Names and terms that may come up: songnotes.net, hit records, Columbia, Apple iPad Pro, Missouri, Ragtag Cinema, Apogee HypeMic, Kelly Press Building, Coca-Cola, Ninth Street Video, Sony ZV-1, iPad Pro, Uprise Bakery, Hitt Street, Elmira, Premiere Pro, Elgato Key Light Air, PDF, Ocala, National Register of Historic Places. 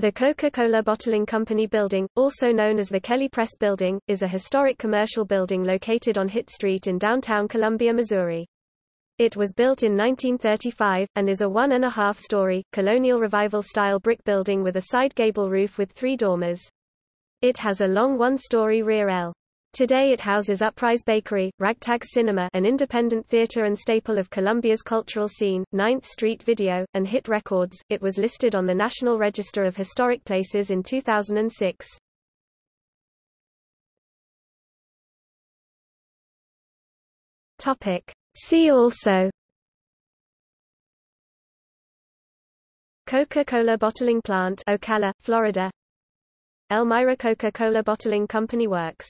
The Coca-Cola Bottling Company building, also known as the Kelly Press Building, is a historic commercial building located on Hitt Street in downtown Columbia, Missouri. It was built in 1935, and is a 1.5-story, colonial revival-style brick building with a side gable roof with 3 dormers. It has a long 1-story rear ell. Today it houses Uprise Bakery, Ragtag Cinema, an independent theater and staple of Columbia's cultural scene, Ninth Street Video, and Hit Records. It was listed on the National Register of Historic Places in 2006. Topic: See also Coca-Cola Bottling Plant, Ocala, Florida. Elmira Coca-Cola Bottling Company Works.